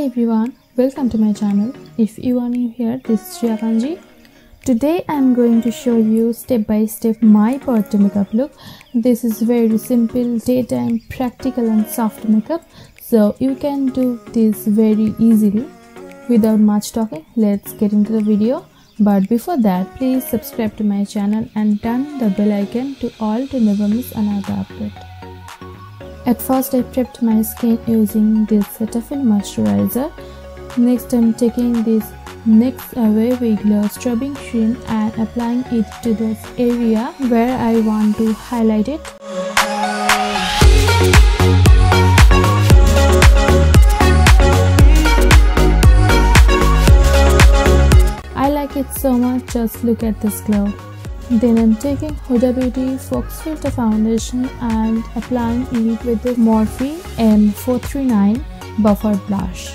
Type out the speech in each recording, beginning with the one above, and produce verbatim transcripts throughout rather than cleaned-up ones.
Hi everyone, welcome to my channel. If you are new here, this is Riya Kanji. Today I am going to show you step by step my birthday makeup look. This is very simple, daytime, practical and soft makeup. So you can do this very easily. Without much talking, let's get into the video. But before that, please subscribe to my channel and turn the bell icon to all to never miss another update. At first I prepped my skin using this Cetaphil moisturizer. Next I'm taking this NYX Away Wig Glow Scrubbing Cream and applying it to the area where I want to highlight it. I like it so much, just look at this glow. Then I'm taking Huda Beauty Fox Filter Foundation and applying it with the Morphe M four three nine Buffer Blush.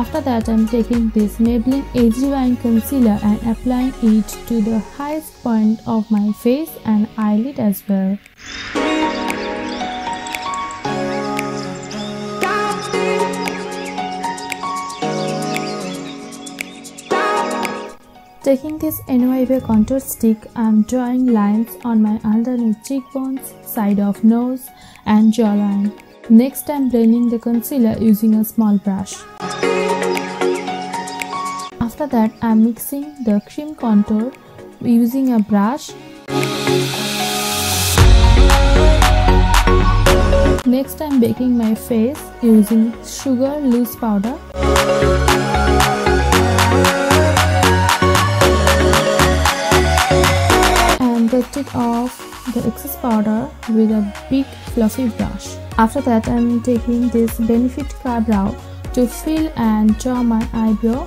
After that, I'm taking this Maybelline Age Rewind Concealer and applying it to the highest point of my face and eyelid as well. Taking this N Y Bay contour stick, I'm drawing lines on my underneath cheekbones, side of nose and jawline. Next, I'm blending the concealer using a small brush. After that, I'm mixing the cream contour using a brush. Next, I'm baking my face using sugar loose powder. Take off the excess powder with a big fluffy brush. After that, I'm taking this Benefit Ka Brow to fill and draw my eyebrow.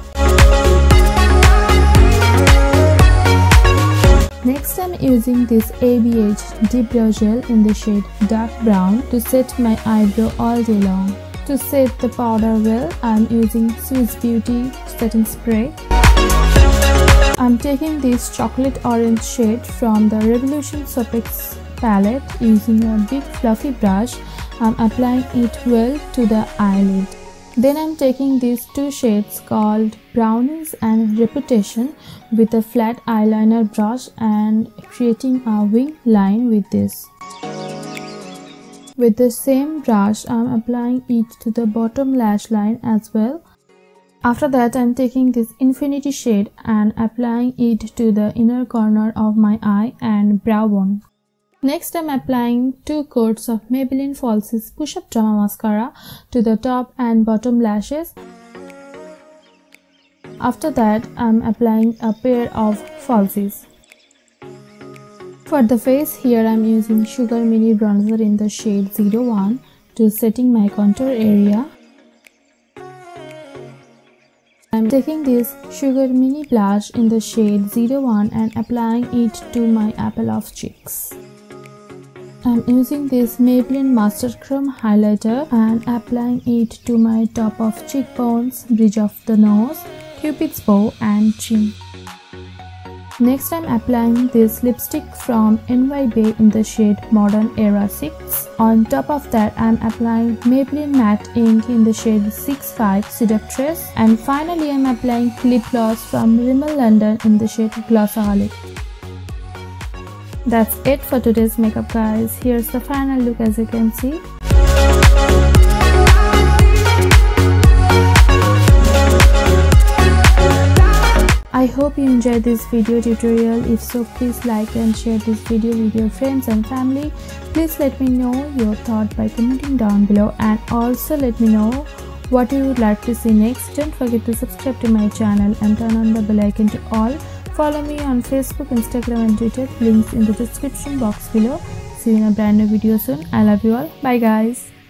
Next, I'm using this A B H Deep Brow Gel in the shade Dark Brown to set my eyebrow all day long. To set the powder well, I'm using Swiss Beauty setting spray. I'm taking this chocolate orange shade from the Revolution Suphex palette using a big fluffy brush. I'm applying it well to the eyelid. Then I'm taking these two shades called Brownies and Reputation with a flat eyeliner brush and creating a wing line with this. With the same brush, I'm applying it to the bottom lash line as well. After that, I'm taking this Infinity shade and applying it to the inner corner of my eye and brow bone. Next, I'm applying two coats of Maybelline Falsies Push-Up Drama mascara to the top and bottom lashes. After that, I'm applying a pair of falsies. For the face, here I'm using Sugar Mini Bronzer in the shade zero one to setting my contour area. I'm taking this Sugar Mini Blush in the shade zero one and applying it to my apple of cheeks. I'm using this Maybelline Master Chrome highlighter and applying it to my top of cheekbones, bridge of the nose, cupid's bow and chin. Next, I'm applying this lipstick from N Y Bay in the shade Modern Era six. On top of that, I'm applying Maybelline Matte Ink in the shade six five Seductress. And finally, I'm applying lip gloss from Rimmel London in the shade Glossaholic. That's it for today's makeup, guys. Here's the final look, as you can see. I hope you enjoyed this video tutorial. If so, please like and share this video with your friends and family. Please let me know your thought by commenting down below, and also let me know what you would like to see next. Don't forget to subscribe to my channel and turn on the bell icon to all. Follow me on Facebook, Instagram and Twitter. Links in the description box below. See you in a brand new video soon. I love you all. Bye guys.